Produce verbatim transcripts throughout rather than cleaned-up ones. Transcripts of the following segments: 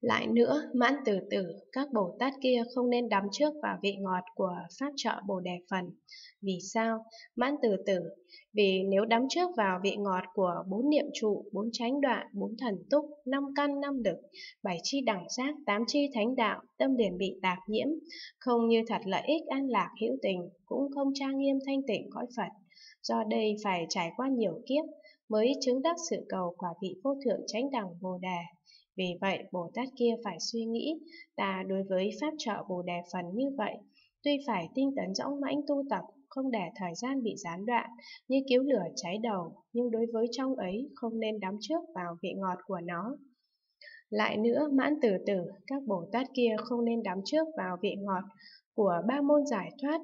Lại nữa, Mãn Từ Tử, các Bồ Tát kia không nên đắm trước vào vị ngọt của Pháp Trợ Bồ Đề Phần. Vì sao? Mãn Từ Tử, vì nếu đắm trước vào vị ngọt của bốn niệm trụ, bốn chánh đoạn, bốn thần túc, năm căn, năm lực, bảy chi đẳng giác, tám chi thánh đạo, tâm liền bị tạp nhiễm, không như thật lợi ích an lạc hữu tình, cũng không trang nghiêm thanh tịnh cõi Phật. Do đây phải trải qua nhiều kiếp mới chứng đắc sự cầu quả vị vô thượng chánh đẳng Bồ Đề. Vì vậy, Bồ Tát kia phải suy nghĩ, ta đối với Pháp Trợ Bồ Đề Phần như vậy, tuy phải tinh tấn dõng mãnh tu tập, không để thời gian bị gián đoạn, như cứu lửa cháy đầu, nhưng đối với trong ấy không nên đắm trước vào vị ngọt của nó. Lại nữa, Mãn Từ Tử, các Bồ Tát kia không nên đắm trước vào vị ngọt của ba môn giải thoát.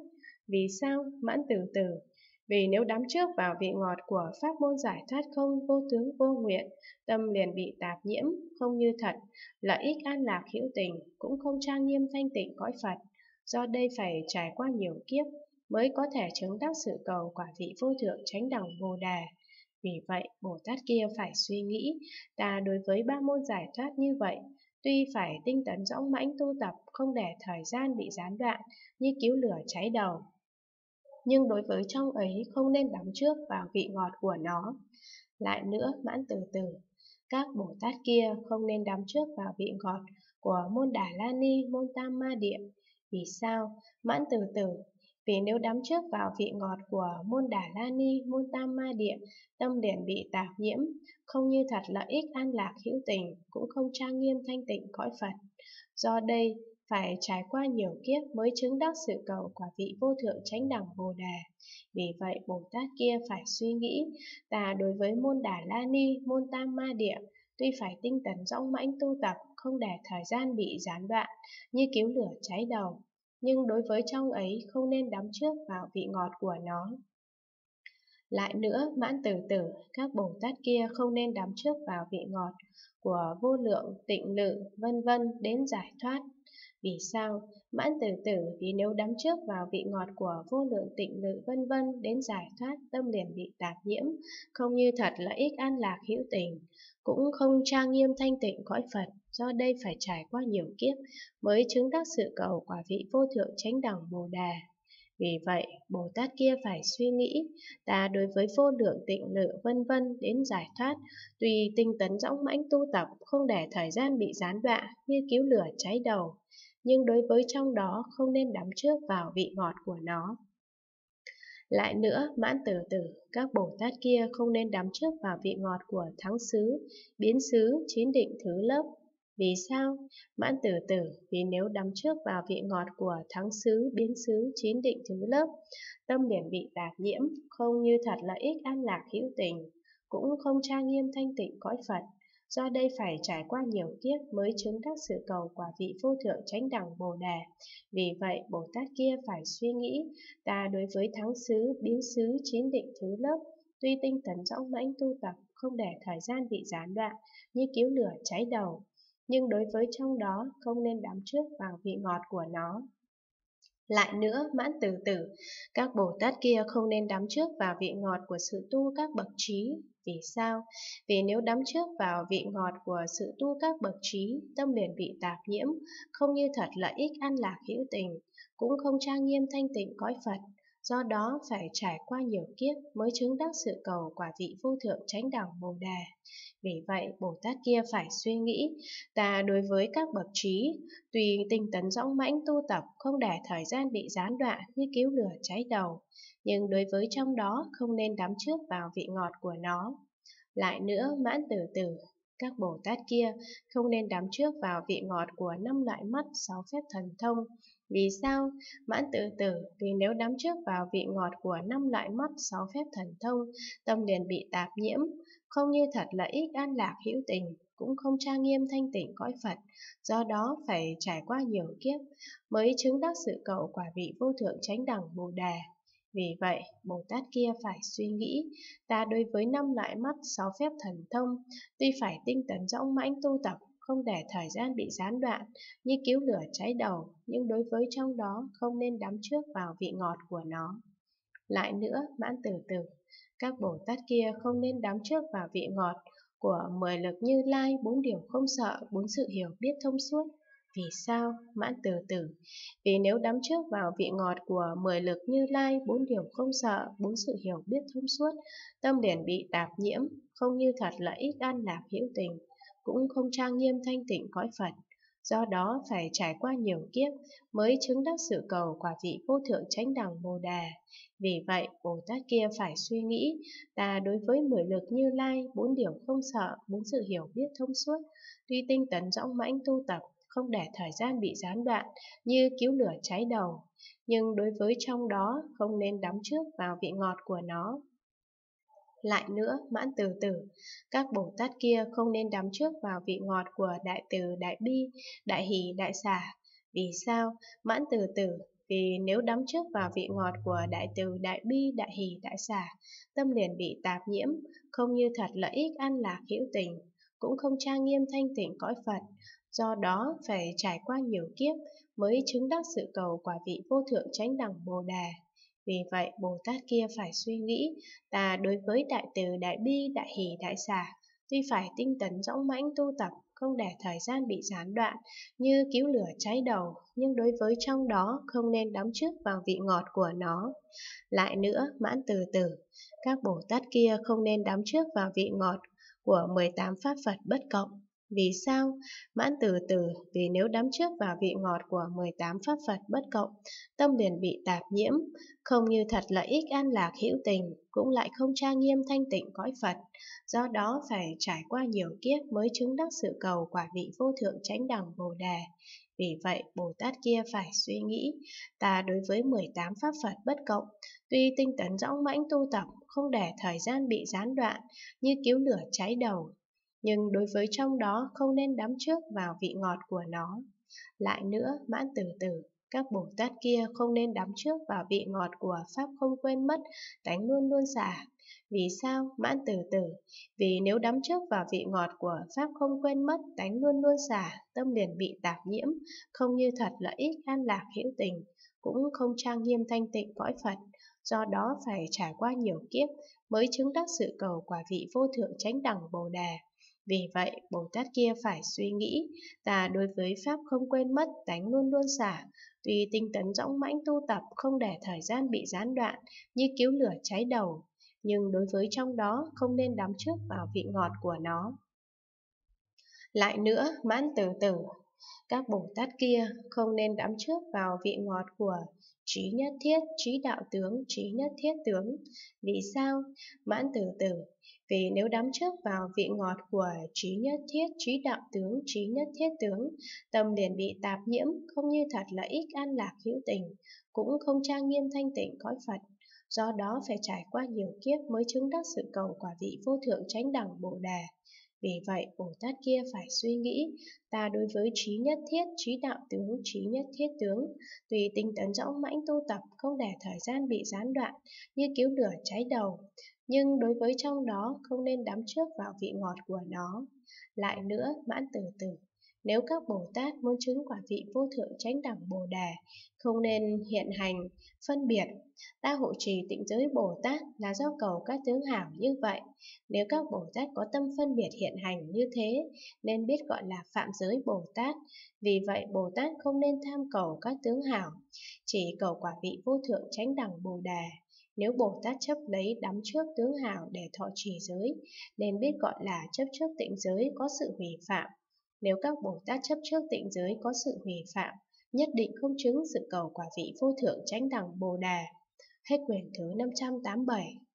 Vì sao? Mãn Từ Tử, vì nếu đắm trước vào vị ngọt của pháp môn giải thoát không vô tướng vô nguyện, tâm liền bị tạp nhiễm, không như thật, lợi ích an lạc hữu tình, cũng không trang nghiêm thanh tịnh cõi Phật. Do đây phải trải qua nhiều kiếp mới có thể chứng đắc sự cầu quả vị vô thượng chánh đẳng Bồ Đề. Vì vậy, Bồ Tát kia phải suy nghĩ, ta đối với ba môn giải thoát như vậy, tuy phải tinh tấn dõng mãnh tu tập, không để thời gian bị gián đoạn, như cứu lửa cháy đầu, nhưng đối với trong ấy không nên đắm trước vào vị ngọt của nó. Lại nữa, Mãn Từ Tử, các Bồ Tát kia không nên đắm trước vào vị ngọt của môn Đà La Ni, môn Tam Ma Địa. Vì sao? Mãn Từ Tử, vì nếu đắm trước vào vị ngọt của môn Đà La Ni, môn Tam Ma Địa, tâm liền bị tạp nhiễm, không như thật lợi ích an lạc hữu tình, cũng không trang nghiêm thanh tịnh cõi Phật. Do đây phải trải qua nhiều kiếp mới chứng đắc sự cầu quả vị vô thượng chánh đẳng Bồ Đề. Vì vậy, Bồ Tát kia phải suy nghĩ, ta đối với môn Đà La Ni, môn Tam Ma Địa, tuy phải tinh tấn dõng mãnh tu tập, không để thời gian bị gián đoạn, như cứu lửa cháy đầu, nhưng đối với trong ấy không nên đắm trước vào vị ngọt của nó. Lại nữa, Mãn Từ Tử, các Bồ Tát kia không nên đắm trước vào vị ngọt của vô lượng, tịnh lự, vân vân đến giải thoát. Vì sao? Mãn Từ Tử, vì nếu đắm trước vào vị ngọt của vô lượng tịnh lự vân vân đến giải thoát, tâm liền bị tạp nhiễm, không như thật lợi ích an lạc hữu tình, cũng không trang nghiêm thanh tịnh cõi Phật. Do đây phải trải qua nhiều kiếp mới chứng đắc sự cầu quả vị vô thượng chánh đẳng Bồ Đề. Vì vậy, Bồ Tát kia phải suy nghĩ, ta đối với vô lượng tịnh lự vân vân đến giải thoát, tùy tinh tấn dõng mãnh tu tập, không để thời gian bị gián đoạn, như cứu lửa cháy đầu, nhưng đối với trong đó không nên đắm trước vào vị ngọt của nó. Lại nữa, Mãn Từ Tử, các Bồ Tát kia không nên đắm trước vào vị ngọt của thắng xứ, biến xứ, chín định thứ lớp. Vì sao? Mãn Từ Tử, vì nếu đắm trước vào vị ngọt của thắng xứ, biến xứ, chín định thứ lớp, tâm liền bị tạp nhiễm, không như thật lợi ích an lạc hữu tình, cũng không trang nghiêm thanh tịnh cõi Phật. Do đây phải trải qua nhiều kiếp mới chứng đắc sự cầu quả vị vô thượng chánh đẳng Bồ Đề. Vì vậy, Bồ Tát kia phải suy nghĩ, ta đối với thắng xứ, biến xứ, chín định thứ lớp, tuy tinh tấn dõng mãnh tu tập, không để thời gian bị gián đoạn, như cứu lửa cháy đầu, nhưng đối với trong đó không nên đắm trước vào vị ngọt của nó. Lại nữa, Mãn Từ Tử, các Bồ Tát kia không nên đắm trước vào vị ngọt của sự tu các bậc trí. Vì sao? Vì nếu đắm trước vào vị ngọt của sự tu các bậc trí, tâm liền bị tạp nhiễm, không như thật lợi ích an lạc hữu tình, cũng không trang nghiêm thanh tịnh cõi Phật. Do đó phải trải qua nhiều kiếp mới chứng đắc sự cầu quả vị vô thượng chánh đẳng Bồ Đề. Vì vậy, Bồ Tát kia phải suy nghĩ, ta đối với các bậc trí, tùy tinh tấn dõng mãnh tu tập, không để thời gian bị gián đoạn, như cứu lửa cháy đầu, nhưng đối với trong đó không nên đắm trước vào vị ngọt của nó. Lại nữa, Mãn Từ Tử, các Bồ Tát kia không nên đắm trước vào vị ngọt của năm loại mắt, sáu phép thần thông. Vì sao? Mãn Từ Tử, vì nếu đắm trước vào vị ngọt của năm loại mắt, sáu phép thần thông, tâm liền bị tạp nhiễm, không như thật lợi ích an lạc hữu tình, cũng không trang nghiêm thanh tịnh cõi Phật. Do đó phải trải qua nhiều kiếp mới chứng đắc sự cầu quả vị vô thượng chánh đẳng Bồ Đề. Vì vậy, Bồ Tát kia phải suy nghĩ, ta đối với năm loại mắt, sáu phép thần thông, tuy phải tinh tấn dõng mãnh tu tập, không để thời gian bị gián đoạn, như cứu lửa cháy đầu, nhưng đối với trong đó không nên đắm trước vào vị ngọt của nó. Lại nữa, Mãn Từ Tử, các Bồ Tát kia không nên đắm trước vào vị ngọt của mười lực Như Lai, bốn điều không sợ, bốn sự hiểu biết thông suốt. Vì sao? Mãn Từ Tử. Vì nếu đắm trước vào vị ngọt của mười lực Như Lai, bốn điều không sợ, bốn sự hiểu biết thông suốt, tâm liền bị tạp nhiễm, không như thật lợi ích an lạc hữu tình, cũng không trang nghiêm thanh tịnh cõi Phật. Do đó phải trải qua nhiều kiếp mới chứng đắc sự cầu quả vị vô thượng chánh đẳng Bồ Đề. Vì vậy, Bồ Tát kia phải suy nghĩ, ta đối với mười lực Như Lai, bốn điều không sợ, bốn sự hiểu biết thông suốt, tuy tinh tấn dõng mãnh tu tập, không để thời gian bị gián đoạn như cứu lửa cháy đầu, nhưng đối với trong đó không nên đắm trước vào vị ngọt của nó. Lại nữa, Mãn Từ Tử, các Bồ Tát kia không nên đắm trước vào vị ngọt của Đại Từ, Đại Bi, Đại Hỷ, Đại Xả. Vì sao? Mãn Từ Tử, vì nếu đắm trước vào vị ngọt của Đại Từ, Đại Bi, Đại Hỷ, Đại Xả, tâm liền bị tạp nhiễm, không như thật lợi ích an lạc hữu tình, cũng không trang nghiêm thanh tịnh cõi Phật. Do đó phải trải qua nhiều kiếp mới chứng đắc sự cầu quả vị vô thượng chánh đẳng Bồ Đề. Vì vậy, Bồ Tát kia phải suy nghĩ, ta đối với Đại Từ, Đại Bi, Đại Hỷ, Đại Xả, tuy phải tinh tấn dõng mãnh tu tập, không để thời gian bị gián đoạn như cứu lửa cháy đầu, nhưng đối với trong đó không nên đắm trước vào vị ngọt của nó. Lại nữa, Mãn Từ Tử, các Bồ Tát kia không nên đắm trước vào vị ngọt của mười tám pháp Phật bất cộng. Vì sao? Mãn Từ Tử, vì nếu đắm trước vào vị ngọt của mười tám pháp Phật bất cộng, tâm liền bị tạp nhiễm, không như thật lợi ích an lạc hữu tình, cũng lại không trang nghiêm thanh tịnh cõi Phật. Do đó phải trải qua nhiều kiếp mới chứng đắc sự cầu quả vị vô thượng chánh đẳng Bồ Đề. Vì vậy, Bồ Tát kia phải suy nghĩ, ta đối với mười tám pháp Phật bất cộng, tuy tinh tấn dõng mãnh tu tập, không để thời gian bị gián đoạn, như cứu lửa cháy đầu, nhưng đối với trong đó không nên đắm trước vào vị ngọt của nó. Lại nữa, Mãn Từ Tử, các Bồ Tát kia không nên đắm trước vào vị ngọt của pháp không quên mất, tánh luôn luôn xả. Vì sao? Mãn Từ Tử, vì nếu đắm trước vào vị ngọt của pháp không quên mất, tánh luôn luôn xả, tâm liền bị tạp nhiễm, không như thật lợi ích an lạc hữu tình, cũng không trang nghiêm thanh tịnh cõi Phật. Do đó phải trải qua nhiều kiếp mới chứng đắc sự cầu quả vị vô thượng chánh đẳng Bồ Đề. Vì vậy, Bồ Tát kia phải suy nghĩ, ta đối với pháp không quên mất, tánh luôn luôn xả, tuy tinh tấn dõng mãnh tu tập, không để thời gian bị gián đoạn, như cứu lửa cháy đầu, nhưng đối với trong đó không nên đắm trước vào vị ngọt của nó. Lại nữa, Mãn Từ Tử, các Bồ Tát kia không nên đắm trước vào vị ngọt của trí nhất thiết, trí đạo tướng, trí nhất thiết tướng. Vì sao? Mãn Từ Tử, vì nếu đắm trước vào vị ngọt của trí nhất thiết, trí đạo tướng, trí nhất thiết tướng, tâm liền bị tạp nhiễm, không như thật lợi ích an lạc hữu tình, cũng không trang nghiêm thanh tịnh cõi Phật. Do đó phải trải qua nhiều kiếp mới chứng đắc sự cầu quả vị vô thượng chánh đẳng Bồ Đề. Vì vậy, Bồ Tát kia phải suy nghĩ, ta đối với trí nhất thiết, trí đạo tướng, trí nhất thiết tướng, tùy tinh tấn dõng mãnh tu tập, không để thời gian bị gián đoạn, như cứu lửa cháy đầu, nhưng đối với trong đó không nên đắm trước vào vị ngọt của nó. Lại nữa, Mãn Từ Tử, nếu các Bồ Tát muốn chứng quả vị vô thượng chánh đẳng Bồ Đề, không nên hiện hành, phân biệt. Ta hộ trì tịnh giới Bồ Tát là do cầu các tướng hảo như vậy. Nếu các Bồ Tát có tâm phân biệt hiện hành như thế, nên biết gọi là phạm giới Bồ Tát. Vì vậy, Bồ Tát không nên tham cầu các tướng hảo, chỉ cầu quả vị vô thượng chánh đẳng Bồ Đề. Nếu Bồ Tát chấp lấy đắm trước tướng hảo để thọ trì giới, nên biết gọi là chấp trước tịnh giới có sự hủy phạm. Nếu các Bồ Tát chấp trước tịnh giới có sự hủy phạm, nhất định không chứng sự cầu quả vị vô thượng chánh đẳng Bồ Đề. Hết quyển thứ năm trăm tám mươi bảy.